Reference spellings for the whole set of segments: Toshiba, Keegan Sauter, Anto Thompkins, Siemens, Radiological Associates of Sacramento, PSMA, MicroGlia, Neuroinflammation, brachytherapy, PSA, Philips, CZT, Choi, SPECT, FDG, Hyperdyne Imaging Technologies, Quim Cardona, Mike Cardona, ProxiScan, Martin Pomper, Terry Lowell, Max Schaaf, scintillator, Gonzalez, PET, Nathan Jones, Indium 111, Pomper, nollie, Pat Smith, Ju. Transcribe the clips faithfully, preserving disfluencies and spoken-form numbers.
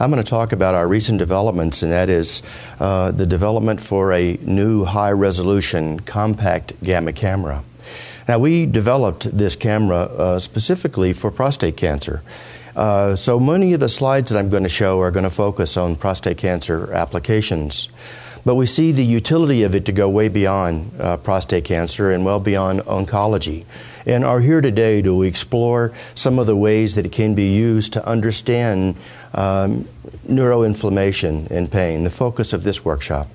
I'm going to talk about our recent developments, and that is uh, the development for a new high-resolution compact gamma camera. Now, we developed this camera uh, specifically for prostate cancer. Uh, so many of the slides that I'm going to show are going to focus on prostate cancer applications. But we see the utility of it to go way beyond uh, prostate cancer and well beyond oncology, and are here today to explore some of the ways that it can be used to understand um, neuroinflammation and pain, the focus of this workshop.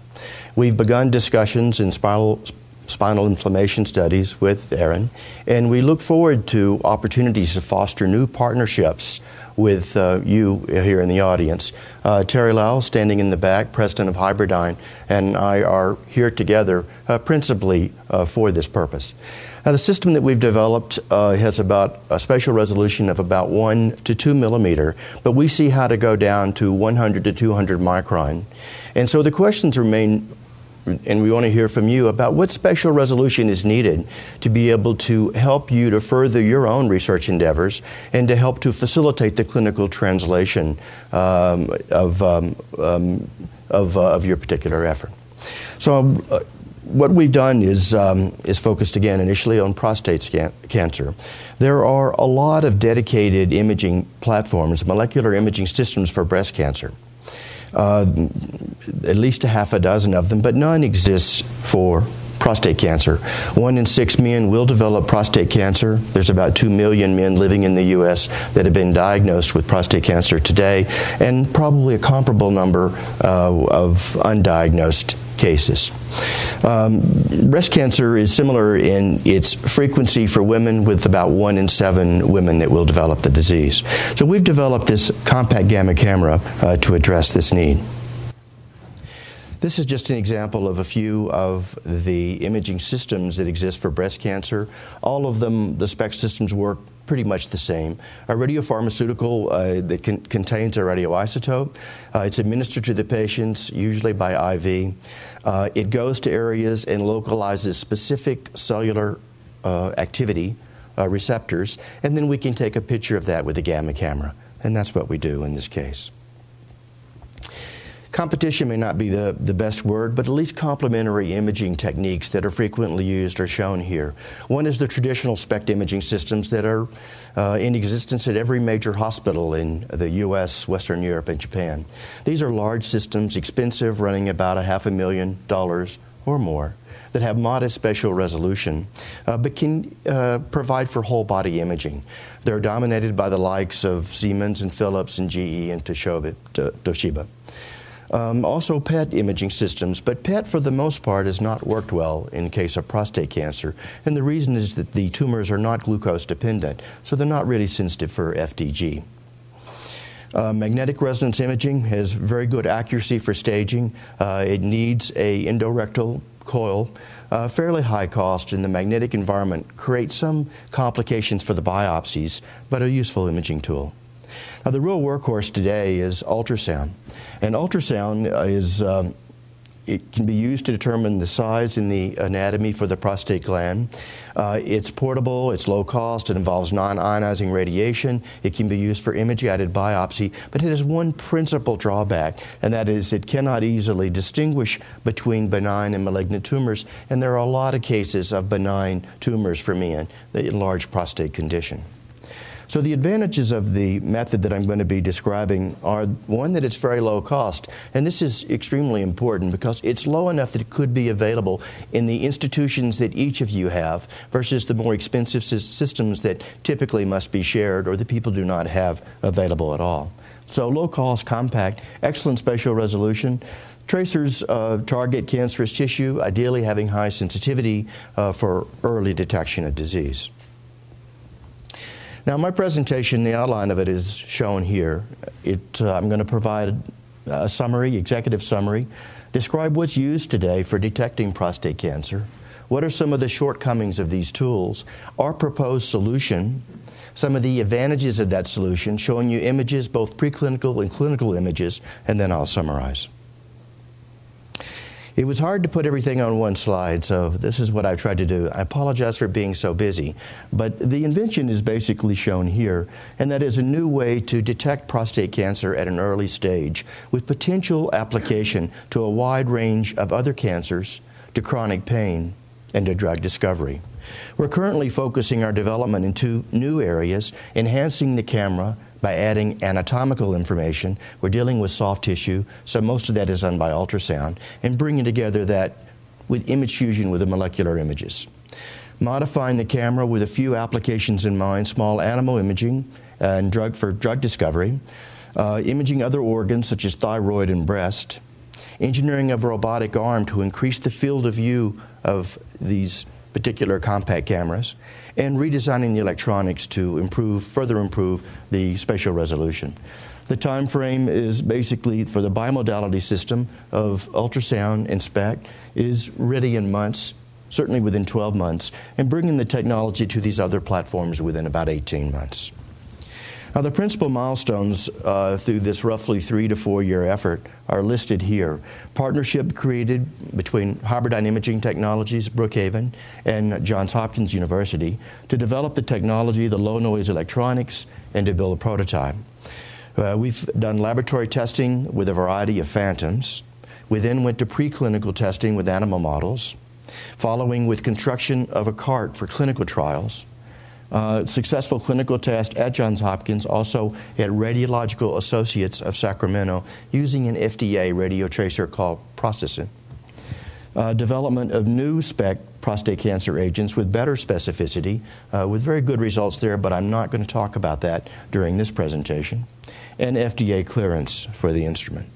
We've begun discussions in spinal spinal inflammation studies with Aaron, and we look forward to opportunities to foster new partnerships with uh, you here in the audience. Uh, Terry Lowell, standing in the back, president of Hyperdyne, and I are here together uh, principally uh, for this purpose. Now, the system that we've developed uh, has about a spatial resolution of about one to two millimeter, but we see how to go down to one hundred to two hundred micron. And so the questions remain, and we want to hear from you about what spatial resolution is needed to be able to help you to further your own research endeavors and to help to facilitate the clinical translation um, of, um, um, of, uh, of your particular effort. So uh, what we've done is, um, is focused again initially on prostate scan cancer. There are a lot of dedicated imaging platforms, molecular imaging systems for breast cancer. Uh, at least a half a dozen of them, but none exists for prostate cancer. One in six men will develop prostate cancer. There's about two million men living in the U S that have been diagnosed with prostate cancer today, and probably a comparable number uh, of undiagnosed cases. Um, breast cancer is similar in its frequency for women, with about one in seven women that will develop the disease. So we've developed this compact gamma camera uh, to address this need. This is just an example of a few of the imaging systems that exist for breast cancer. All of them, the SPECT systems, work pretty much the same. A radiopharmaceutical uh, that con contains a radioisotope. Uh, it's administered to the patients, usually by I V. Uh, it goes to areas and localizes specific cellular uh, activity uh, receptors, and then we can take a picture of that with a gamma camera. And that's what we do in this case. Competition may not be the, the best word, but at least complementary imaging techniques that are frequently used are shown here. One is the traditional SPECT imaging systems that are uh, in existence at every major hospital in the U S, Western Europe, and Japan. These are large systems, expensive, running about a half a million dollars or more, that have modest spatial resolution, uh, but can uh, provide for whole body imaging. They're dominated by the likes of Siemens and Philips and G E and Toshiba. Um, also P E T imaging systems, but P E T for the most part has not worked well in case of prostate cancer, and the reason is that the tumors are not glucose dependent, so they're not really sensitive for F D G. Uh, magnetic resonance imaging has very good accuracy for staging. Uh, it needs a endorectal coil, uh, fairly high cost, and the magnetic environment creates some complications for the biopsies, but a useful imaging tool. Now, the real workhorse today is ultrasound, and ultrasound is um, it can be used to determine the size and the anatomy for the prostate gland. Uh, it's portable, it's low cost, it involves non-ionizing radiation, it can be used for image-guided biopsy, but it has one principal drawback, and that is it cannot easily distinguish between benign and malignant tumors, and there are a lot of cases of benign tumors for men, the enlarged prostate condition. So the advantages of the method that I'm going to be describing are, one, that it's very low cost, and this is extremely important because it's low enough that it could be available in the institutions that each of you have versus the more expensive systems that typically must be shared or that people do not have available at all. So low cost, compact, excellent spatial resolution. Tracers uh, target cancerous tissue, ideally having high sensitivity uh, for early detection of disease. Now, my presentation, the outline of it is shown here. It, uh, I'm going to provide a summary, executive summary, describe what's used today for detecting prostate cancer, what are some of the shortcomings of these tools, our proposed solution, some of the advantages of that solution, showing you images, both preclinical and clinical images, and then I'll summarize. It was hard to put everything on one slide, so this is what I've tried to do. I apologize for being so busy, but the invention is basically shown here, and that is a new way to detect prostate cancer at an early stage with potential application to a wide range of other cancers, to chronic pain, and to drug discovery. We're currently focusing our development in two new areas, enhancing the camera by adding anatomical information. We're dealing with soft tissue, so most of that is done by ultrasound, and bringing together that with image fusion with the molecular images. Modifying the camera with a few applications in mind: small animal imaging and drug for drug discovery, uh, imaging other organs such as thyroid and breast, engineering of a robotic arm to increase the field of view of these particular compact cameras, and redesigning the electronics to improve, further improve the spatial resolution. The time frame is basically for the bimodality system of ultrasound and SPECT is ready in months, certainly within twelve months, and bringing the technology to these other platforms within about eighteen months. Now, the principal milestones uh, through this roughly three to four year effort are listed here. Partnership created between Hyperdyne Imaging Technologies, Brookhaven, and Johns Hopkins University to develop the technology, the low noise electronics, and to build a prototype. Uh, we've done laboratory testing with a variety of phantoms. We then went to preclinical testing with animal models, following with construction of a cart for clinical trials. Uh, successful clinical test at Johns Hopkins, also at Radiological Associates of Sacramento, using an F D A radiotracer called Processin. Uh, development of new SPECT prostate cancer agents with better specificity, uh, with very good results there, but I'm not going to talk about that during this presentation. And F D A clearance for the instrument.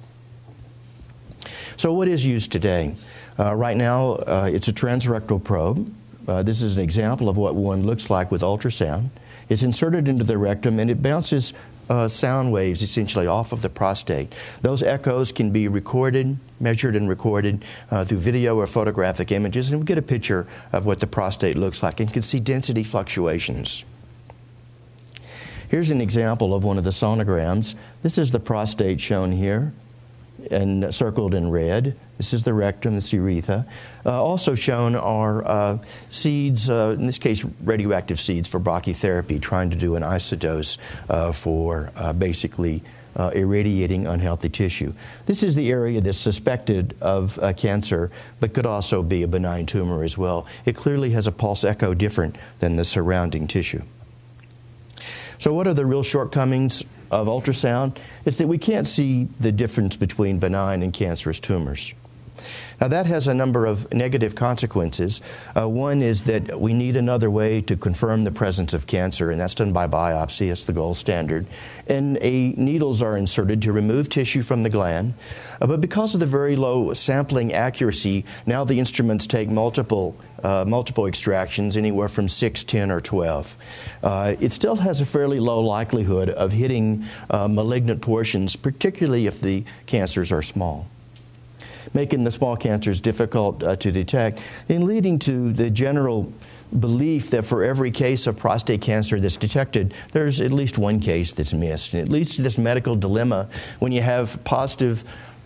So what is used today? Uh, right now, uh, it's a transrectal probe. Uh, this is an example of what one looks like with ultrasound. It's inserted into the rectum and it bounces uh, sound waves essentially off of the prostate. Those echoes can be recorded, measured and recorded uh, through video or photographic images, and we get a picture of what the prostate looks like and can see density fluctuations. Here's an example of one of the sonograms. This is the prostate shown here and circled in red. This is the rectum, the urethra. Uh, also shown are uh, seeds, uh, in this case radioactive seeds for brachytherapy, trying to do an isodose uh, for uh, basically uh, irradiating unhealthy tissue. This is the area that's suspected of uh, cancer, but could also be a benign tumor as well. It clearly has a pulse echo different than the surrounding tissue. So what are the real shortcomings of ultrasound? It's that we can't see the difference between benign and cancerous tumors. Now, that has a number of negative consequences. Uh, one is that we need another way to confirm the presence of cancer, and that's done by biopsy. It's the gold standard. And a, needles are inserted to remove tissue from the gland. Uh, but because of the very low sampling accuracy, now the instruments take multiple Uh, multiple extractions, anywhere from six, ten, or twelve. Uh, it still has a fairly low likelihood of hitting uh, malignant portions, particularly if the cancers are small, making the small cancers difficult uh, to detect, and leading to the general belief that for every case of prostate cancer that's detected, there's at least one case that's missed. And it leads to this medical dilemma when you have positive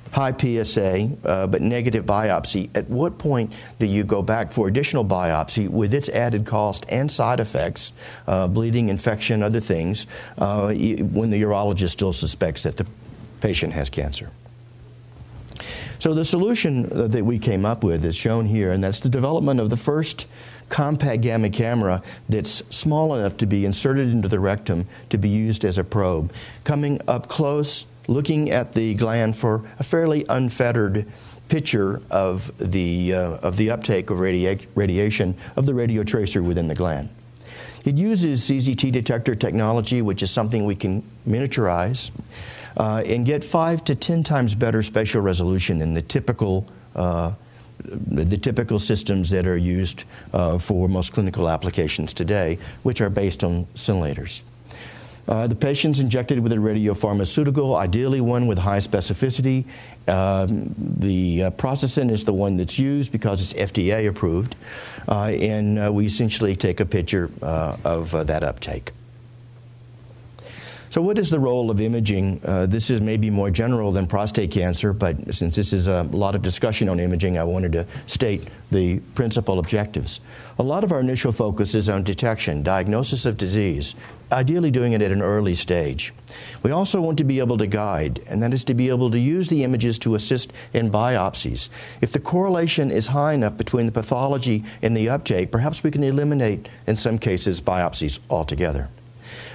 high P S A, uh, but negative biopsy. At what point do you go back for additional biopsy with its added cost and side effects, uh, bleeding, infection, other things, uh, when the urologist still suspects that the patient has cancer? So the solution that we came up with is shown here, and that's the development of the first compact gamma camera that's small enough to be inserted into the rectum to be used as a probe, coming up close, looking at the gland for a fairly unfettered picture of the, uh, of the uptake of radia radiation of the radiotracer within the gland. It uses C Z T detector technology, which is something we can miniaturize, uh, and get five to ten times better spatial resolution than the typical, uh, the typical systems that are used uh, for most clinical applications today, which are based on scintillators. Uh, the patient's injected with a radiopharmaceutical, ideally one with high specificity. Um, the uh, Processin is the one that's used because it's F D A approved, uh, and uh, we essentially take a picture uh, of uh, that uptake. So what is the role of imaging? Uh, this is maybe more general than prostate cancer, but since this is a lot of discussion on imaging, I wanted to state the principal objectives. A lot of our initial focus is on detection, diagnosis of disease, ideally doing it at an early stage. We also want to be able to guide, and that is to be able to use the images to assist in biopsies. If the correlation is high enough between the pathology and the uptake, perhaps we can eliminate, in some cases, biopsies altogether.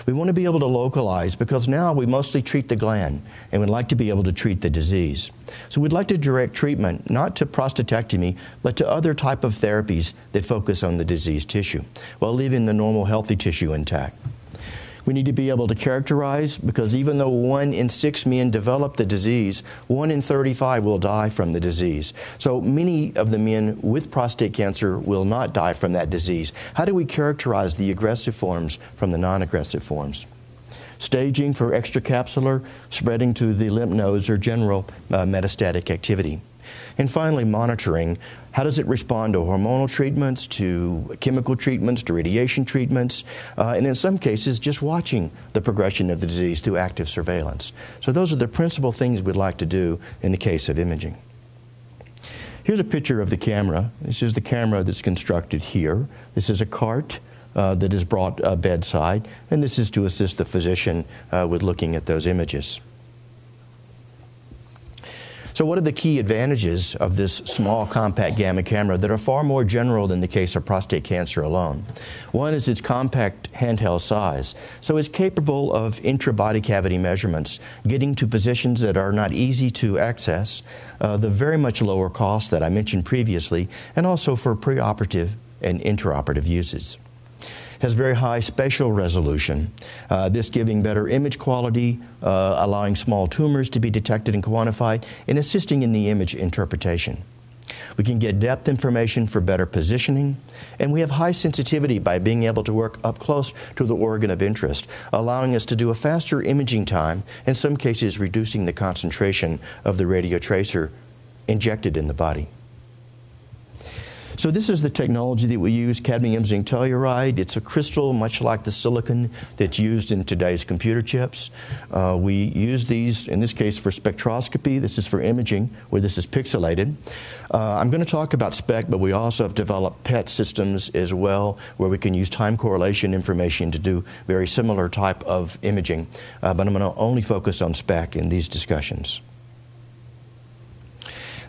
We want to be able to localize because now we mostly treat the gland and we'd like to be able to treat the disease. So we'd like to direct treatment not to prostatectomy but to other type of therapies that focus on the diseased tissue while leaving the normal healthy tissue intact. We need to be able to characterize because even though one in six men develop the disease, one in thirty-five will die from the disease. So many of the men with prostate cancer will not die from that disease. How do we characterize the aggressive forms from the non-aggressive forms? Staging for extracapsular, spreading to the lymph nodes or general uh, metastatic activity. And finally, monitoring. How does it respond to hormonal treatments, to chemical treatments, to radiation treatments, uh, and in some cases, just watching the progression of the disease through active surveillance. So those are the principal things we'd like to do in the case of imaging. Here's a picture of the camera. This is the camera that's constructed here. This is a cart uh, that is brought uh, bedside, and this is to assist the physician uh, with looking at those images. So what are the key advantages of this small compact gamma camera that are far more general than the case of prostate cancer alone? One is its compact handheld size. So it's capable of intrabody cavity measurements, getting to positions that are not easy to access, uh, the very much lower cost that I mentioned previously, and also for preoperative and intraoperative uses. Has very high spatial resolution, uh, this giving better image quality, uh, allowing small tumors to be detected and quantified, and assisting in the image interpretation. We can get depth information for better positioning, and we have high sensitivity by being able to work up close to the organ of interest, allowing us to do a faster imaging time, in some cases reducing the concentration of the radiotracer injected in the body. So this is the technology that we use, cadmium zinc telluride. It's a crystal much like the silicon that's used in today's computer chips. Uh, we use these, in this case, for spectroscopy. This is for imaging, where this is pixelated. Uh, I'm going to talk about SPECT, but we also have developed PET systems as well, where we can use time correlation information to do very similar type of imaging. Uh, but I'm going to only focus on SPECT in these discussions.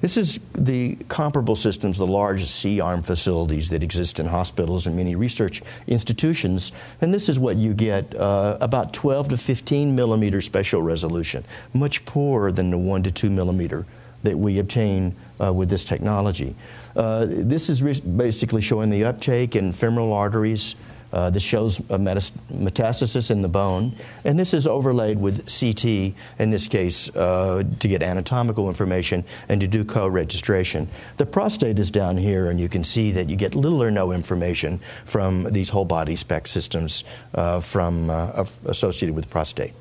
This is the comparable systems, the large C-arm facilities that exist in hospitals and many research institutions. And this is what you get, uh, about twelve to fifteen millimeter spatial resolution, much poorer than the one to two millimeter that we obtain uh, with this technology. Uh, this is basically showing the uptake in femoral arteries. Uh, this shows a metastasis in the bone, and this is overlaid with C T, in this case, uh, to get anatomical information and to do co-registration. The prostate is down here, and you can see that you get little or no information from these whole body SPECT systems uh, from, uh, associated with prostate.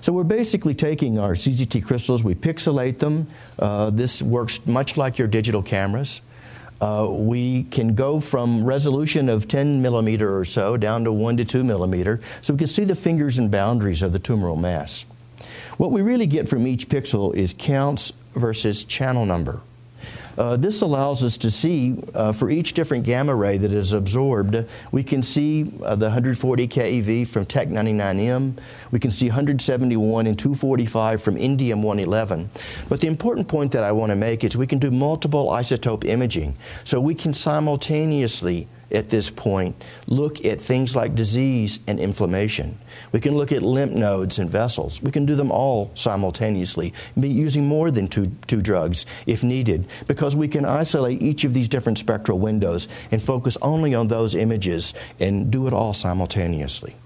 So we're basically taking our C Z T crystals, we pixelate them. Uh, this works much like your digital cameras. Uh, we can go from resolution of ten millimeter or so down to one to two millimeter, so we can see the fingers and boundaries of the tumoral mass. What we really get from each pixel is counts versus channel number. Uh, this allows us to see, uh, for each different gamma ray that is absorbed, we can see uh, the one hundred forty K E V from Tech ninety-nine M. We can see one hundred seventy-one and two forty-five from Indium one eleven. But the important point that I want to make is we can do multiple isotope imaging. So we can simultaneously, at this point, look at things like disease and inflammation. We can look at lymph nodes and vessels. We can do them all simultaneously, using more than two, two drugs if needed, because we can isolate each of these different spectral windows and focus only on those images and do it all simultaneously.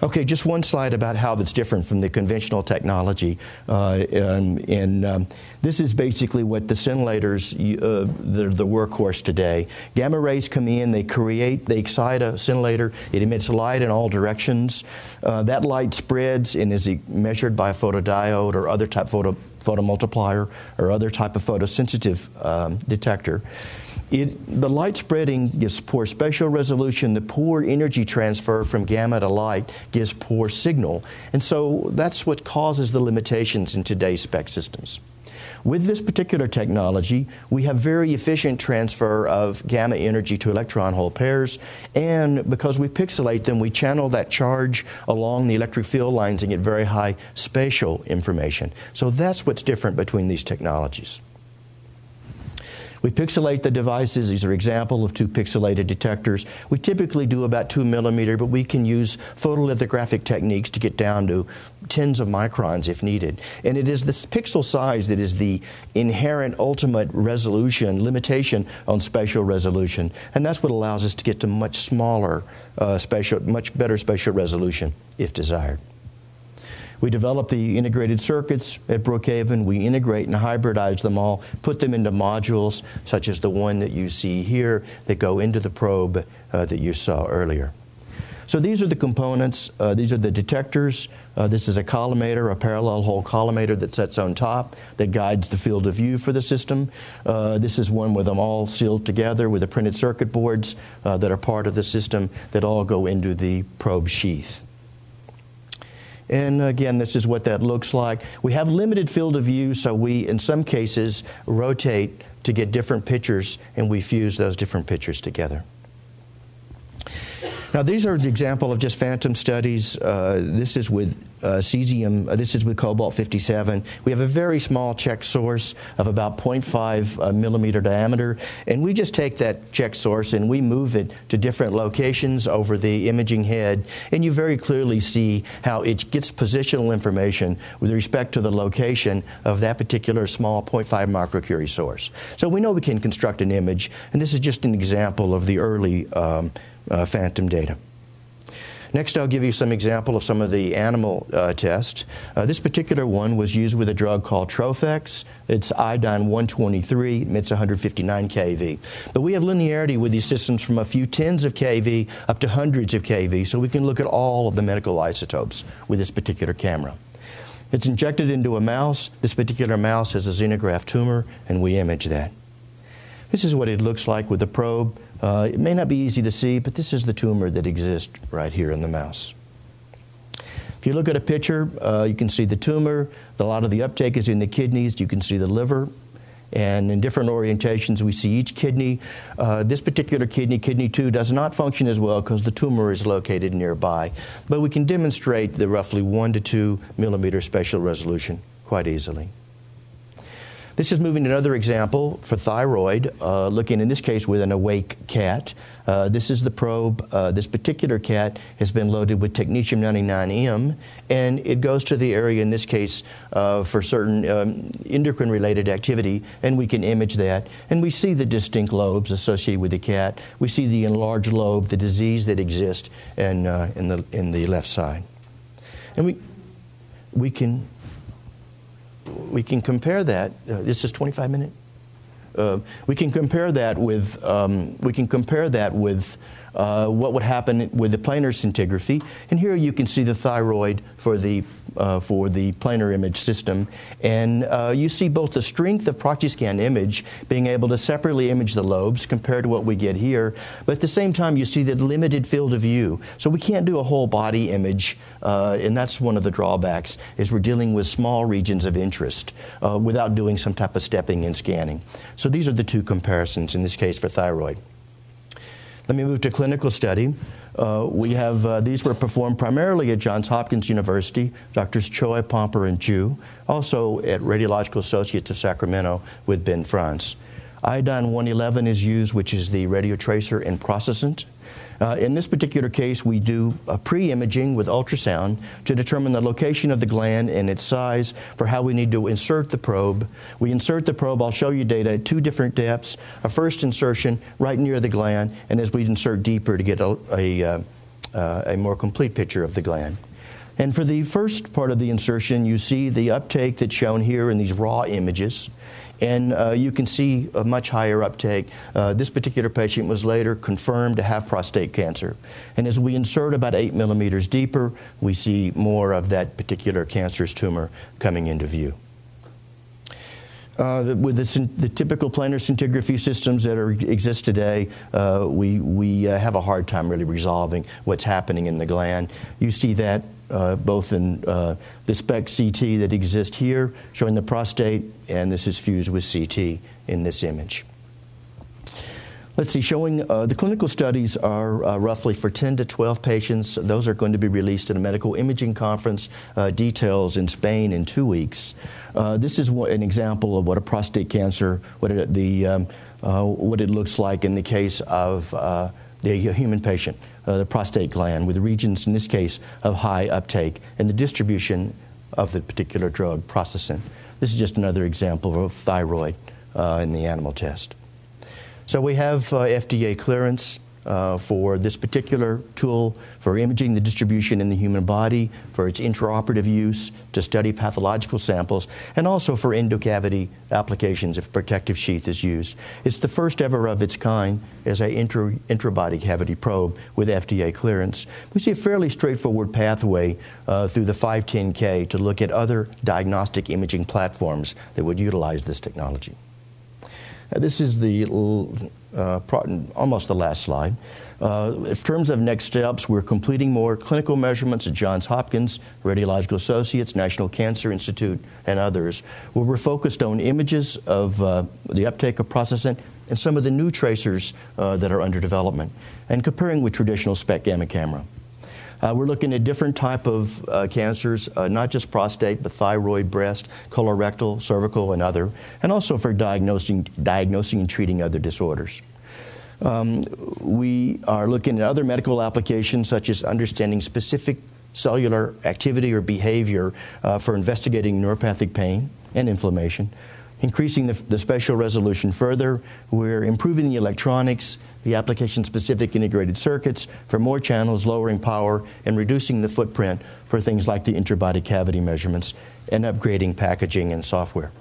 Okay, just one slide about how that's different from the conventional technology. Uh, and and um, this is basically what the scintillators, uh, they're the workhorse today. Gamma rays come in, they create, they excite a scintillator, it emits light in all directions. Uh, that light spreads and is measured by a photodiode or other type photo, photomultiplier or other type of photosensitive um, detector. It, the light spreading gives poor spatial resolution, the poor energy transfer from gamma to light gives poor signal. And so that's what causes the limitations in today's SPECT systems. With this particular technology, we have very efficient transfer of gamma energy to electron hole pairs, and because we pixelate them, we channel that charge along the electric field lines and get very high spatial information. So that's what's different between these technologies. We pixelate the devices. These are examples of two pixelated detectors. We typically do about two millimeter, but we can use photolithographic techniques to get down to tens of microns if needed. And it is this pixel size that is the inherent ultimate resolution, limitation on spatial resolution. And that's what allows us to get to much smaller uh, spatial, much better spatial resolution if desired. We develop the integrated circuits at Brookhaven. We integrate and hybridize them all, put them into modules, such as the one that you see here, that go into the probe uh, that you saw earlier. So these are the components. Uh, these are the detectors. Uh, this is a collimator, a parallel hole collimator that sits on top, that guides the field of view for the system. Uh, this is one with them all sealed together with the printed circuit boards uh, that are part of the system that all go into the probe sheath. And again, this is what that looks like. We have limited field of view, so we, in some cases, rotate to get different pictures, and we fuse those different pictures together. Now, these are the example of just phantom studies. Uh, this is with uh, cesium. Uh, this is with cobalt fifty-seven. We have a very small check source of about zero point five uh, millimeter diameter, and we just take that check source and we move it to different locations over the imaging head, and you very clearly see how it gets positional information with respect to the location of that particular small zero point five microcurie source. So we know we can construct an image, and this is just an example of the early um, Uh, phantom data. Next, I'll give you some example of some of the animal uh, tests. Uh, this particular one was used with a drug called Trofex. It's iodine one twenty-three, emits one hundred fifty-nine K V. But we have linearity with these systems from a few tens of K V up to hundreds of K V, so we can look at all of the medical isotopes with this particular camera. It's injected into a mouse. This particular mouse has a xenograft tumor, and we image that. This is what it looks like with the probe. Uh, it may not be easy to see, but this is the tumor that exists right here in the mouse. If you look at a picture, uh, you can see the tumor. A lot of the uptake is in the kidneys. You can see the liver. And in different orientations, we see each kidney. Uh, this particular kidney, kidney two, does not function as well because the tumor is located nearby. But we can demonstrate the roughly one to two millimeter spatial resolution quite easily. This is moving to another example for thyroid, uh, looking in this case with an awake cat. Uh, this is the probe. Uh, this particular cat has been loaded with technetium ninety-nine M, and it goes to the area in this case uh, for certain um, endocrine-related activity, and we can image that. And we see the distinct lobes associated with the cat. We see the enlarged lobe, the disease that exists in, uh, in, the, in the left side. And we, we can... We can compare that. Uh, this is twenty-five minute. Uh, we can compare that with. Um, we can compare that with uh, what would happen with the planar scintigraphy. And here you can see the thyroid for the uh, for the planar image system. And uh, you see both the strength of ProxiScan image, being able to separately image the lobes compared to what we get here. But at the same time, you see the limited field of view. So we can't do a whole body image. Uh, and that's one of the drawbacks, is we're dealing with small regions of interest uh, without doing some type of stepping and scanning. So these are the two comparisons, in this case for thyroid. Let me move to clinical study. Uh, we have, uh, these were performed primarily at Johns Hopkins University, Doctors Choi, Pomper, and Ju, also at Radiological Associates of Sacramento with Ben Franz. iodine one eleven is used, which is the radiotracer and processant. Uh, in this particular case, we do a pre-imaging with ultrasound to determine the location of the gland and its size for how we need to insert the probe. We insert the probe, I'll show you data at two different depths. A first insertion right near the gland, and as we insert deeper to get a, a, uh, a more complete picture of the gland. And for the first part of the insertion, you see the uptake that's shown here in these raw images. And uh, you can see a much higher uptake. Uh, this particular patient was later confirmed to have prostate cancer. And as we insert about eight millimeters deeper, we see more of that particular cancerous tumor coming into view. Uh, with the, the typical planar scintigraphy systems that are, exist today, uh, we, we uh, have a hard time really resolving what's happening in the gland. You see that uh, both in uh, the SPECT C T that exists here, showing the prostate, and this is fused with C T in this image. Let's see, showing uh, the clinical studies are uh, roughly for ten to twelve patients. Those are going to be released at a medical imaging conference, uh, details in Spain in two weeks. Uh, this is what, an example of what a prostate cancer, what it, the, um, uh, what it looks like in the case of uh, the human patient, uh, the prostate gland, with regions in this case of high uptake and the distribution of the particular drug, Processin. This is just another example of thyroid uh, in the animal test. So we have uh, F D A clearance uh, for this particular tool for imaging the distribution in the human body, for its intraoperative use to study pathological samples, and also for endocavity applications if a protective sheath is used. It's the first ever of its kind as an intra intrabody cavity probe with F D A clearance. We see a fairly straightforward pathway uh, through the five ten K to look at other diagnostic imaging platforms that would utilize this technology. This is the uh, almost the last slide. Uh, in terms of next steps, we're completing more clinical measurements at Johns Hopkins, Radiological Associates, National Cancer Institute, and others, where we're focused on images of uh, the uptake of Processin and some of the new tracers uh, that are under development, and comparing with traditional SPECT gamma camera. Uh, we're looking at different type of uh, cancers, uh, not just prostate, but thyroid, breast, colorectal, cervical, and other, and also for diagnosing, diagnosing and treating other disorders. Um, we are looking at other medical applications, such as understanding specific cellular activity or behavior uh, for investigating neuropathic pain and inflammation. Increasing the, the spatial resolution further, we're improving the electronics, the application-specific integrated circuits for more channels, lowering power, and reducing the footprint for things like the interbody cavity measurements, and upgrading packaging and software.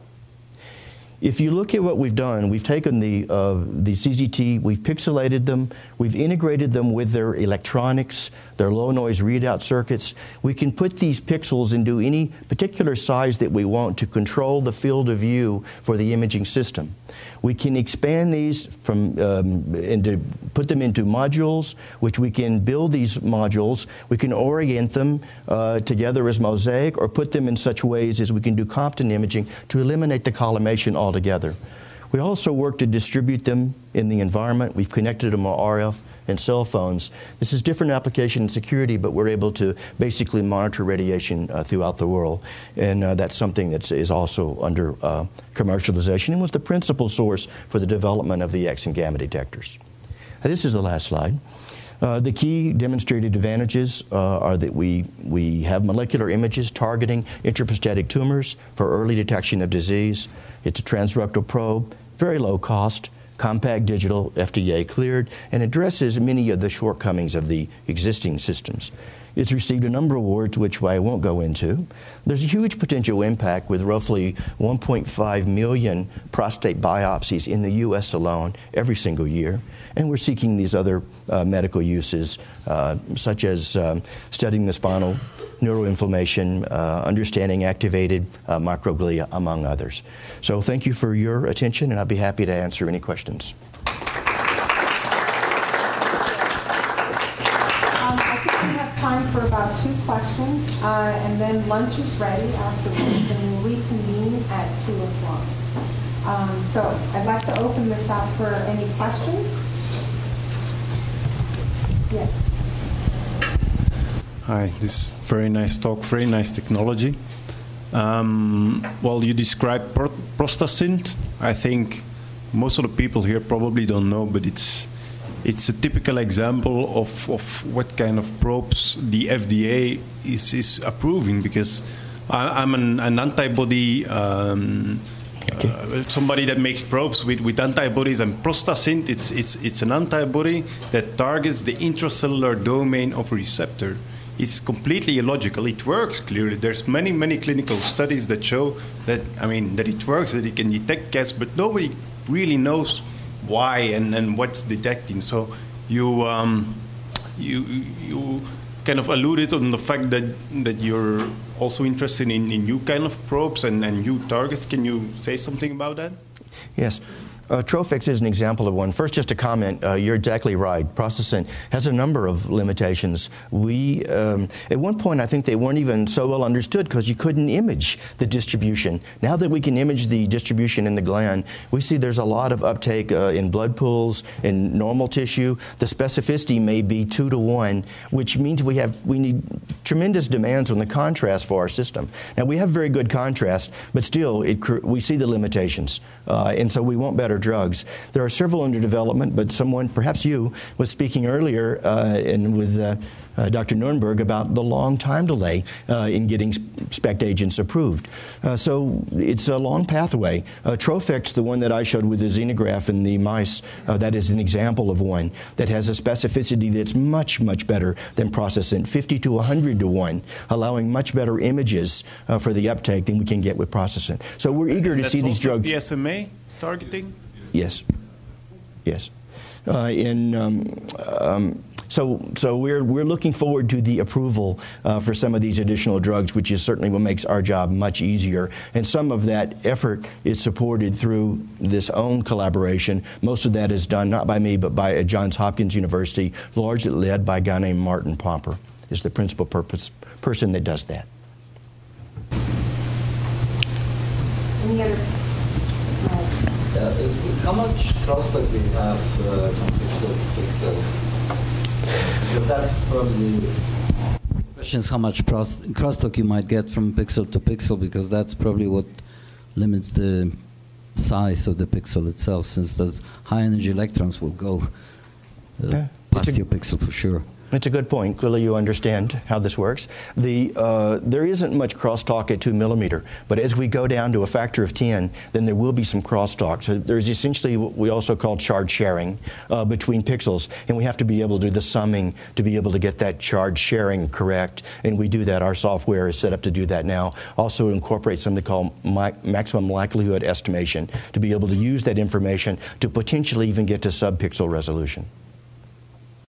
If you look at what we've done, we've taken the, uh, the C Z T, we've pixelated them, we've integrated them with their electronics, their low-noise readout circuits. We can put these pixels into any particular size that we want to control the field of view for the imaging system. We can expand these from, um, into, put them into modules, which we can build these modules. We can orient them uh, together as mosaic, or put them in such ways as we can do Compton imaging to eliminate the collimation altogether. Altogether. We also work to distribute them in the environment. We've connected them to R F and cell phones. This is different application and security, but we're able to basically monitor radiation uh, throughout the world. And uh, that's something that is also under uh, commercialization and was the principal source for the development of the X and gamma detectors. Now, this is the last slide. Uh, the key demonstrated advantages uh, are that we, we have molecular images targeting intraprostatic tumors for early detection of disease. It's a transrectal probe, very low cost, compact digital, F D A cleared, and addresses many of the shortcomings of the existing systems. It's received a number of awards, which I won't go into. There's a huge potential impact with roughly one point five million prostate biopsies in the U S alone every single year. And we're seeking these other uh, medical uses, uh, such as um, studying the spinal, neuroinflammation, uh, understanding activated uh, microglia, among others. So thank you for your attention, and I'd be happy to answer any questions. Um, I think we have time for about two questions, uh, and then lunch is ready afterwards, and we'll reconvene at two o'clock. Um, so I'd like to open this up for any questions. Yes. Yeah. Hi, this very nice talk, very nice technology. Um, well, you described pro Processin. I think most of the people here probably don't know, but it's it's a typical example of, of what kind of probes the F D A is, is approving, because I, I'm an, an antibody, um, okay. uh, somebody that makes probes with, with antibodies, and Processin, it's, it's, it's an antibody that targets the intracellular domain of a receptor. It's completely illogical. It works clearly. There's many, many clinical studies that show that, I mean, that it works, that it can detect cancer, but nobody really knows why and, and what's detecting. So you, um, you, you kind of alluded on the fact that that you're also interested in, in new kind of probes and, and new targets. Can you say something about that? Yes. Uh, Trofex is an example of one. First, just a comment, uh, you're exactly right. Processin has a number of limitations. We, um, at one point, I think they weren't even so well understood because you couldn't image the distribution. Now that we can image the distribution in the gland, we see there's a lot of uptake uh, in blood pools, in normal tissue. The specificity may be two to one, which means we have, we need tremendous demands on the contrast for our system. Now, we have very good contrast, but still, it, we see the limitations, uh, and so we want better drugs. There are several under development, but someone, perhaps you, was speaking earlier uh, and with uh, uh, Doctor Nurnberg about the long time delay uh, in getting SPECT agents approved. Uh, so it's a long pathway. Uh, Trofex, the one that I showed with the xenograph and the mice, uh, that is an example of one that has a specificity that's much, much better than Processin, fifty to one hundred to one, allowing much better images uh, for the uptake than we can get with Processin. So we're eager to see these drugs. P S M A targeting? Yes, yes, uh, in, um, um, so so we're we're looking forward to the approval uh, for some of these additional drugs, which is certainly what makes our job much easier. And some of that effort is supported through this own collaboration. Most of that is done not by me, but by Johns Hopkins University, largely led by a guy named Martin Pomper, is the principal purpose person that does that. Any other? Uh, how much crosstalk do you have uh, from pixel to pixel? Because that's probably the question, is how much crosstalk you might get from pixel to pixel, because that's probably what limits the size of the pixel itself, since those high energy electrons will go uh, yeah, past your pixel for sure. It's a good point. Clearly you understand how this works. The, uh, there isn't much crosstalk at two millimeter, but as we go down to a factor of ten, then there will be some crosstalk. So there's essentially what we also call charge sharing uh, between pixels, and we have to be able to do the summing to be able to get that charge sharing correct, and we do that. Our software is set up to do that now. Also incorporates something called mi maximum likelihood estimation to be able to use that information to potentially even get to sub-pixel resolution.